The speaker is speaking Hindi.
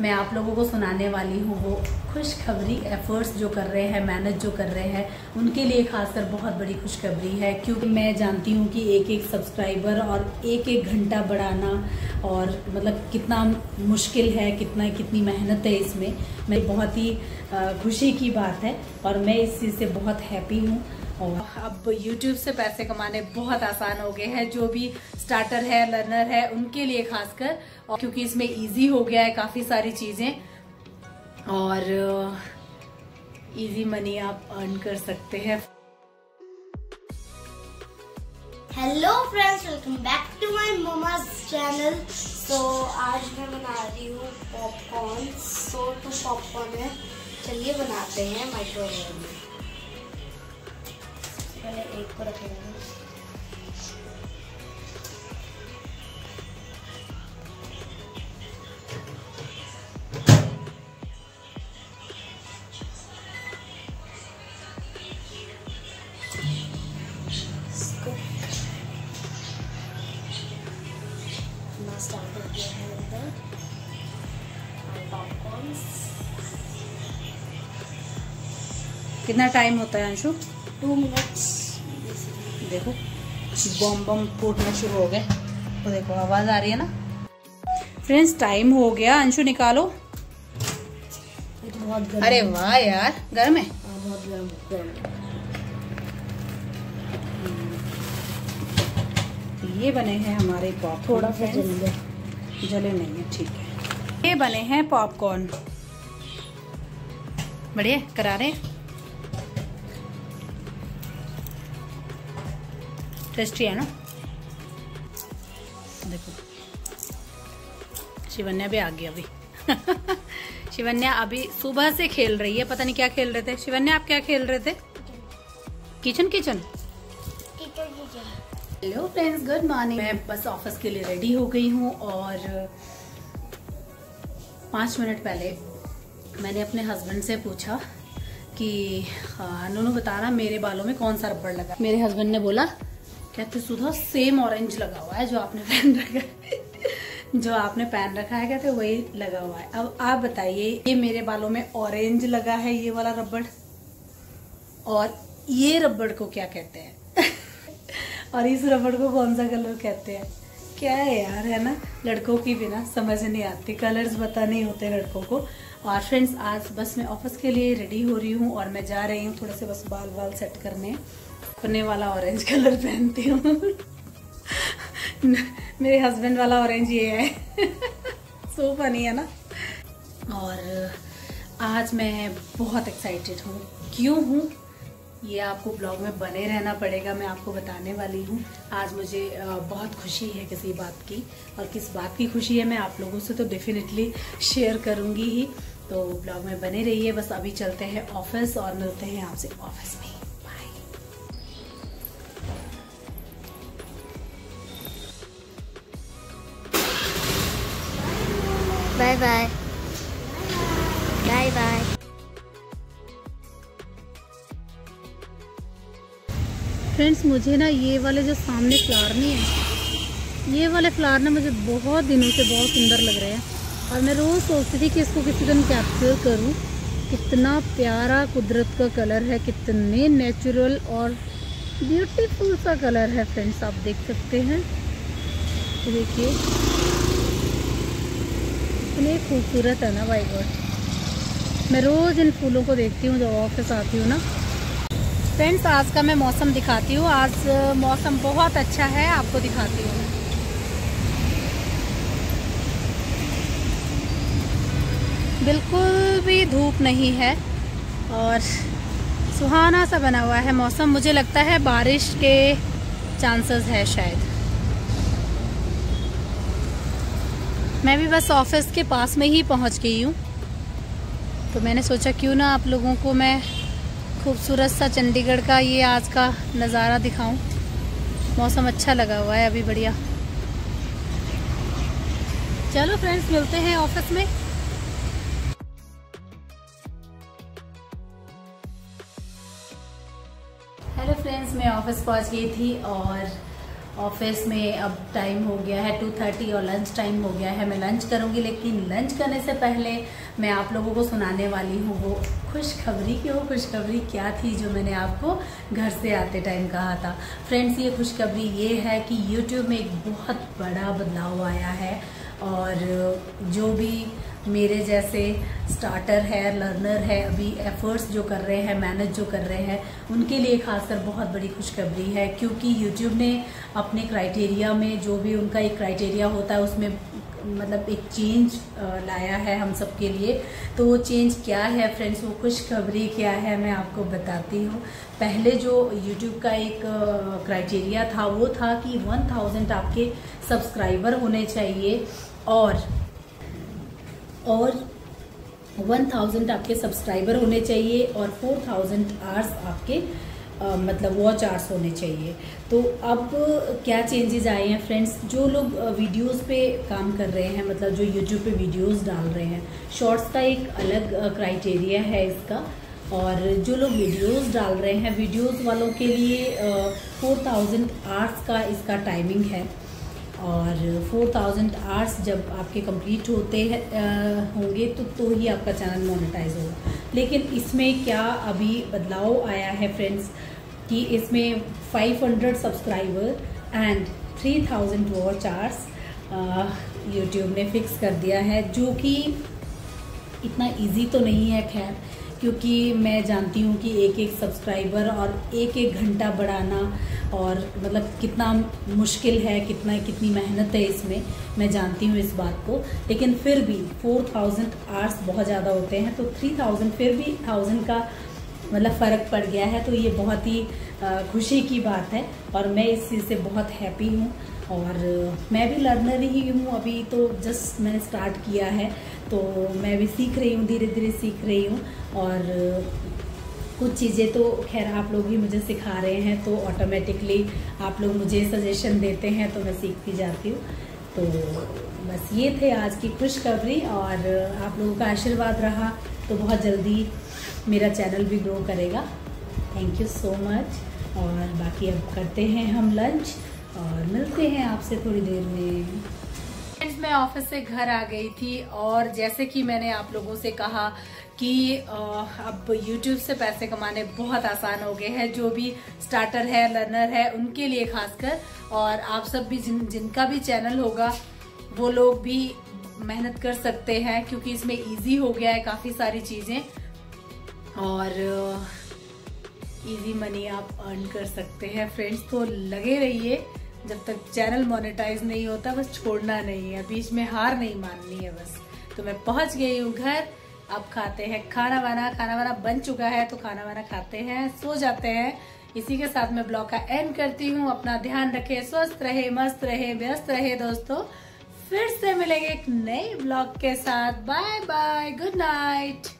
मैं आप लोगों को सुनाने वाली हूँ वो खुशखबरी एफर्ट्स जो कर रहे हैं, मेहनत जो कर रहे हैं, उनके लिए खासकर बहुत बड़ी खुशखबरी है। क्योंकि मैं जानती हूँ कि एक एक सब्सक्राइबर और एक एक घंटा बढ़ाना और मतलब कितना मुश्किल है, कितनी मेहनत है इसमें। मैं बहुत ही खुशी की बात है और मैं इस चीज़ से बहुत हैप्पी हूँ। और अब YouTube से पैसे कमाने बहुत आसान हो गए हैं, जो भी स्टार्टर है, लर्नर है, उनके लिए खासकर, और क्योंकि इसमें इजी हो गया है काफ़ी सारी चीज़ें और इजी मनी आप अर्न कर सकते हैं। Hello friends, welcome back to my mama's channel. तो आज मैं बना रही हूँ पॉपकॉर्न। तो पॉपकॉर्न है, चलिए बनाते हैं माइक्रोवेव में। पहले एक को रखेंगे, इसको मैं स्टार्ट कर दिया है अंदर पॉपकॉर्न। कितना टाइम होता है अंशु? 2 मिनट्स। देखो बम फूटना शुरू हो गए, तो देखो आवाज आ रही है ना। फ्रेंड्स टाइम हो गया, अंशु निकालो। बहुत गर्म। अरे वाह यार, गर्म है, बहुत गर्म। ये बने हैं हमारे पॉपकॉर्न, थोड़ा सा जले नहीं है, ठीक है। ये बने हैं पॉपकॉर्न, बढ़िया करारे, टेस्टी है ना। देखो शिवन्या भी आ गई अभी। शिवन्या अभी सुबह से खेल रही है, पता नहीं क्या खेल रहे थे। शिवन्या आप क्या खेल रहे थे? Kitchen. Hello friends, good morning. मैं बस ऑफिस के लिए रेडी हो गई हूँ और 5 मिनट पहले मैंने अपने हस्बैंड से पूछा कि उन्होंने बताना मेरे बालों में कौन सा रबड़ लगा। मेरे हस्बैंड ने बोला, कहते सुधा सेम ऑरेंज लगा हुआ है जो आपने पहन रखा है। जो आपने पहन रखा है कहते वही लगा हुआ है। अब आप बताइए, ये मेरे बालों में ऑरेंज लगा है ये वाला रबड़, और ये रबड़ को क्या कहते हैं? और इस रबड़ को कौन सा कलर कहते हैं? क्या है यार, है ना, लड़कों की बिना समझ नहीं आती, कलर्स पता नहीं होते लड़कों को। और फ्रेंड्स आज बस मैं ऑफिस के लिए रेडी हो रही हूँ और मैं जा रही हूँ थोड़े से बस बाल सेट करने। अपने वाला ऑरेंज कलर पहनती हूँ। मेरे हस्बैंड वाला ऑरेंज ये है। सो फनी है ना। और आज मैं बहुत एक्साइटेड हूँ, क्यों हूँ ये आपको ब्लॉग में बने रहना पड़ेगा, मैं आपको बताने वाली हूँ। आज मुझे बहुत खुशी है किसी बात की, और किस बात की खुशी है मैं आप लोगों से तो डेफिनेटली शेयर करूँगी ही। तो ब्लॉग में बने रहिए। बस अभी चलते हैं ऑफिस और मिलते हैं आपसे ऑफिस में। Bye bye bye bye. Friends मुझे ना ये वाले जो सामने फ्लावर नहीं है, ये वाले फ्लावर ना मुझे बहुत दिनों से बहुत सुंदर लग रहे हैं और मैं रोज़ सोचती थी कि इसको किसी दिन कैप्चर करूं। कितना प्यारा कुदरत का कलर है, कितने नेचुरल और ब्यूटीफुल सा कलर है। फ्रेंड्स आप देख सकते हैं, देखिए इतने खूबसूरत है ना, भाई गॉड। मैं रोज़ इन फूलों को देखती हूँ जब ऑफिस आती हूँ ना। फ्रेंड्स आज का मैं मौसम दिखाती हूँ, आज मौसम बहुत अच्छा है, आपको दिखाती हूँ। बिल्कुल भी धूप नहीं है और सुहाना सा बना हुआ है मौसम। मुझे लगता है बारिश के चांसेस है शायद। मैं भी बस ऑफिस के पास में ही पहुंच गई हूं, तो मैंने सोचा क्यों ना आप लोगों को मैं खूबसूरत सा चंडीगढ़ का ये आज का नज़ारा दिखाऊं। मौसम अच्छा लगा हुआ है अभी, बढ़िया। चलो फ्रेंड्स मिलते हैं ऑफिस में। हेलो फ्रेंड्स, मैं ऑफिस पहुंच गई थी और ऑफिस में अब टाइम हो गया है 2:30 और लंच टाइम हो गया है। मैं लंच करूंगी, लेकिन लंच करने से पहले मैं आप लोगों को सुनाने वाली हूँ वो खुशखबरी की वो खुशखबरी क्या थी जो मैंने आपको घर से आते टाइम कहा था। फ्रेंड्स, ये खुशखबरी ये है कि YouTube में एक बहुत बड़ा बदलाव आया है और जो भी मेरे जैसे स्टार्टर है, लर्नर है, अभी एफर्ट्स जो कर रहे हैं, मेहनत जो कर रहे हैं, उनके लिए खासकर बहुत बड़ी खुशखबरी है। क्योंकि YouTube ने अपने क्राइटेरिया में, जो भी उनका एक क्राइटेरिया होता है, उसमें मतलब एक चेंज लाया है हम सब के लिए। तो वो चेंज क्या है फ्रेंड्स, वो खुशखबरी क्या है, मैं आपको बताती हूँ। पहले जो YouTube का एक क्राइटेरिया था वो था कि 1000 आपके सब्सक्राइबर होने चाहिए और 1000 आपके सब्सक्राइबर होने चाहिए और 4000 आवर्स आपके मतलब वॉच आवर्स होने चाहिए। तो अब क्या चेंजेस आए हैं फ्रेंड्स, जो लोग वीडियोस पे काम कर रहे हैं, मतलब जो यूट्यूब पे वीडियोस डाल रहे हैं, शॉर्ट्स का एक अलग क्राइटेरिया है इसका। और जो लोग वीडियोस डाल रहे हैं, वीडियोस वालों के लिए 4000 आवर्स का इसका टाइमिंग है। और 4000 आवर्स जब आपके कंप्लीट होते होंगे तो ही आपका चैनल मोनेटाइज होगा। लेकिन इसमें क्या अभी बदलाव आया है फ्रेंड्स कि इसमें 500 subscriber and 3000 watch hours YouTube ने फिक्स कर दिया है, जो कि इतना इजी तो नहीं है। खैर, क्योंकि मैं जानती हूँ कि एक एक सब्सक्राइबर और एक घंटा बढ़ाना और मतलब कितना मुश्किल है, कितनी मेहनत है इसमें, मैं जानती हूँ इस बात को। लेकिन फिर भी 4000 आवर्स बहुत ज़्यादा होते हैं, तो 3000 फिर भी 1000 का मतलब फ़र्क पड़ गया है। तो ये बहुत ही खुशी की बात है और मैं इस चीज़ से बहुत हैप्पी हूँ। और मैं भी लर्नर ही हूँ, अभी तो जस्ट मैंने स्टार्ट किया है, तो मैं भी सीख रही हूँ, धीरे धीरे सीख रही हूँ। और कुछ चीज़ें तो खैर आप लोग ही मुझे सिखा रहे हैं, तो ऑटोमेटिकली आप लोग मुझे सजेशन देते हैं, तो मैं सीखती जाती हूँ। तो बस ये थे आज की खुशखबरी और आप लोगों का आशीर्वाद रहा तो बहुत जल्दी मेरा चैनल भी ग्रो करेगा। Thank you so much. और बाकी अब करते हैं हम लंच और मिलते हैं आपसे थोड़ी देर में। फ्रेंड्स, मैं ऑफिस से घर आ गई थी और जैसे कि मैंने आप लोगों से कहा कि अब YouTube से पैसे कमाने बहुत आसान हो गए हैं, जो भी स्टार्टर है, लर्नर है, उनके लिए खासकर। और आप सब भी जिनका भी चैनल होगा वो लोग भी मेहनत कर सकते हैं, क्योंकि इसमें इजी हो गया है काफ़ी सारी चीज़ें और इजी मनी आप अर्न कर सकते हैं। फ्रेंड्स, तो लगे रहिए, जब तक चैनल मोनेटाइज नहीं होता बस छोड़ना नहीं है, बीच में हार नहीं माननी है बस। तो मैं पहुंच गई हूँ घर, अब खाते हैं खाना वाना बन चुका है, तो खाना वाना खाते हैं, सो जाते हैं। इसी के साथ मैं ब्लॉग का एंड करती हूँ। अपना ध्यान रखें, स्वस्थ रहे, मस्त रहे, व्यस्त रहे दोस्तों। फिर से मिलेंगे एक नए ब्लॉग के साथ। Bye bye, good night.